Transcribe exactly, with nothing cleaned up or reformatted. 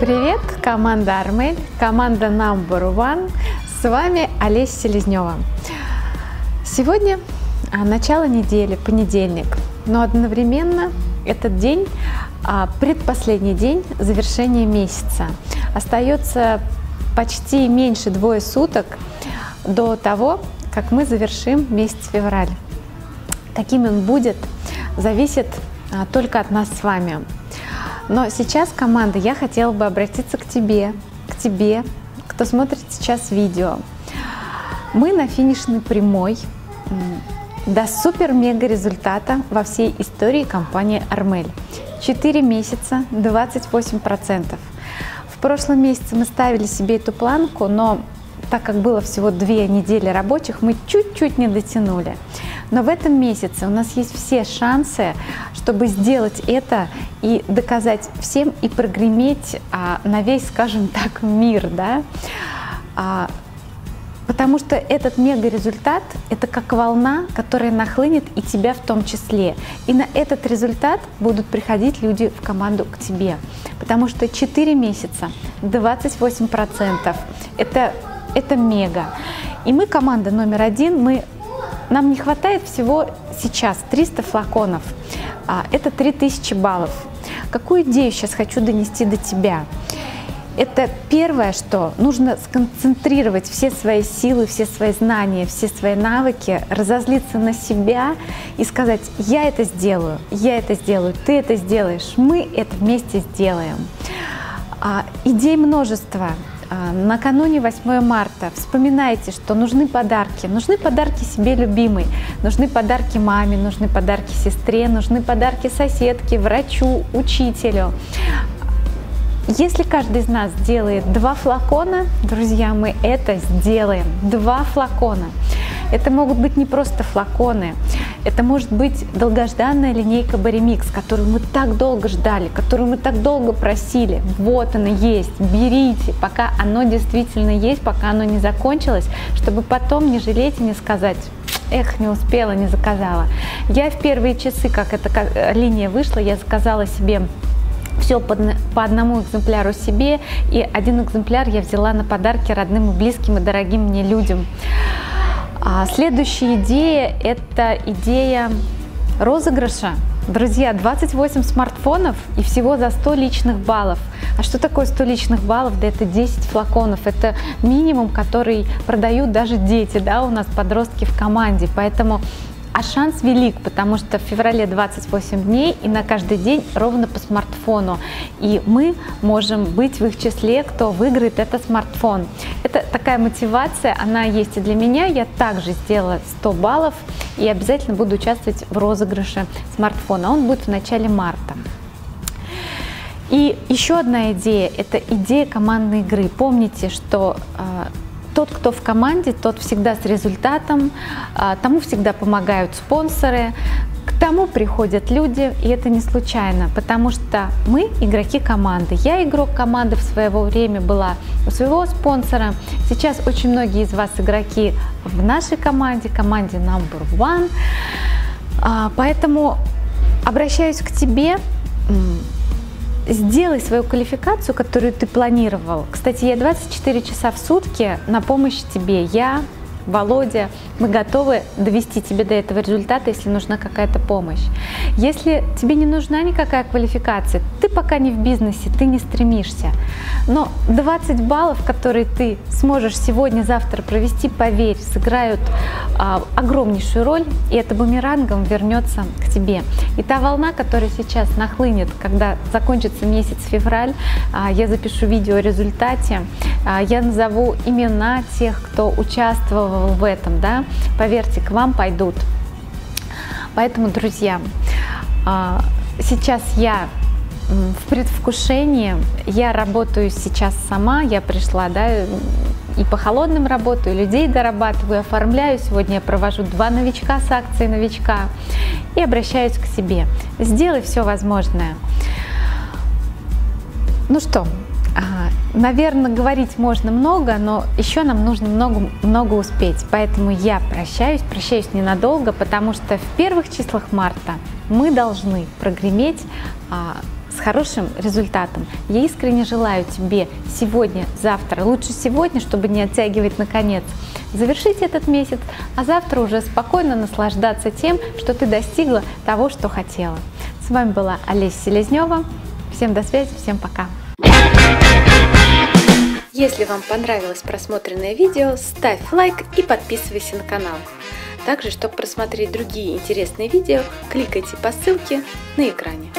Привет, команда Армель, команда Number One, с вами Олеся Селезнева. Сегодня начало недели, понедельник, но одновременно этот день предпоследний день завершения месяца. Остается почти меньше двое суток до того, как мы завершим месяц февраль. Каким он будет, зависит только от нас с вами. Но сейчас, команда, я хотела бы обратиться к тебе, к тебе, кто смотрит сейчас видео. Мы на финишной прямой до супер-мега результата во всей истории компании Армель. четыре месяца, двадцать восемь процентов. В прошлом месяце мы ставили себе эту планку, но так как было всего две недели рабочих, мы чуть-чуть не дотянули. Но в этом месяце у нас есть все шансы, чтобы сделать это и доказать всем, и прогреметь а, на весь, скажем так, мир, да? А, потому что этот мега-результат – это как волна, которая нахлынет и тебя в том числе. И на этот результат будут приходить люди в команду к тебе. Потому что четыре месяца, двадцать восемь процентов – это, это мега. И мы команда номер один, мы Нам не хватает всего сейчас триста флаконов, это три тысячи баллов. Какую идею сейчас хочу донести до тебя? Это первое, что нужно сконцентрировать все свои силы, все свои знания, все свои навыки, разозлиться на себя и сказать: я это сделаю, я это сделаю, ты это сделаешь, мы это вместе сделаем. Идей множество. Накануне восьмого марта вспоминайте, что нужны подарки. Нужны подарки себе любимой, нужны подарки маме, нужны подарки сестре, нужны подарки соседке, врачу, учителю. Если каждый из нас сделает два флакона, друзья, мы это сделаем. Два флакона. Это могут быть не просто флаконы, это может быть долгожданная линейка Боремикс, которую мы так долго ждали, которую мы так долго просили. Вот оно есть, берите, пока оно действительно есть, пока оно не закончилось, чтобы потом не жалеть и не сказать: эх, не успела, не заказала. Я в первые часы, как эта линия вышла, я заказала себе все по, по одному экземпляру себе, и один экземпляр я взяла на подарки родным и близким и дорогим мне людям. А следующая идея – это идея розыгрыша. Друзья, двадцать восемь смартфонов и всего за сто личных баллов. А что такое сто личных баллов? Да это десять флаконов. Это минимум, который продают даже дети, да, у нас подростки в команде. Поэтому а шанс велик, потому что в феврале двадцать восемь дней, и на каждый день ровно по смартфону. И мы можем быть в их числе, кто выиграет этот смартфон. Это такая мотивация, она есть и для меня. Я также сделала сто баллов и обязательно буду участвовать в розыгрыше смартфона. Он будет в начале марта. И еще одна идея – это идея командной игры. Помните, что тот, кто в команде, тот всегда с результатом, тому всегда помогают спонсоры, к тому приходят люди, и это не случайно, потому что мы игроки команды. Я игрок команды в своего время была у своего спонсора, сейчас очень многие из вас игроки в нашей команде, команде Number One, поэтому обращаюсь к тебе. Сделай свою квалификацию, которую ты планировал. Кстати, я двадцать четыре часа в сутки на помощь тебе. Я, Володя, мы готовы довести тебя до этого результата, если нужна какая-то помощь. Если тебе не нужна никакая квалификация, ты пока не в бизнесе, ты не стремишься. Но двадцать баллов, которые ты сможешь сегодня-завтра провести, поверь, сыграют а, огромнейшую роль, и это бумерангом вернется к тебе. И та волна, которая сейчас нахлынет, когда закончится месяц февраль, а, я запишу видео о результате, а, я назову имена тех, кто участвовал в этом, да, поверьте, к вам пойдут. Поэтому, друзья, сейчас я в предвкушении, я работаю сейчас сама, я пришла, да, и по холодным работаю, людей дорабатываю, оформляю. Сегодня я провожу два новичка с акцией новичка и обращаюсь к себе. Сделай все возможное. Ну что, наверное, говорить можно много, но еще нам нужно много, много успеть. Поэтому я прощаюсь, прощаюсь ненадолго, потому что в первых числах марта мы должны прогреметь а, с с хорошим результатом. Я искренне желаю тебе сегодня, завтра, лучше сегодня, чтобы не оттягивать на конец, завершить этот месяц, а завтра уже спокойно наслаждаться тем, что ты достигла того, что хотела. С вами была Олеся Селезнева. Всем до связи, всем пока. Если вам понравилось просмотренное видео, ставь лайк и подписывайся на канал. Также, чтобы просмотреть другие интересные видео, кликайте по ссылке на экране.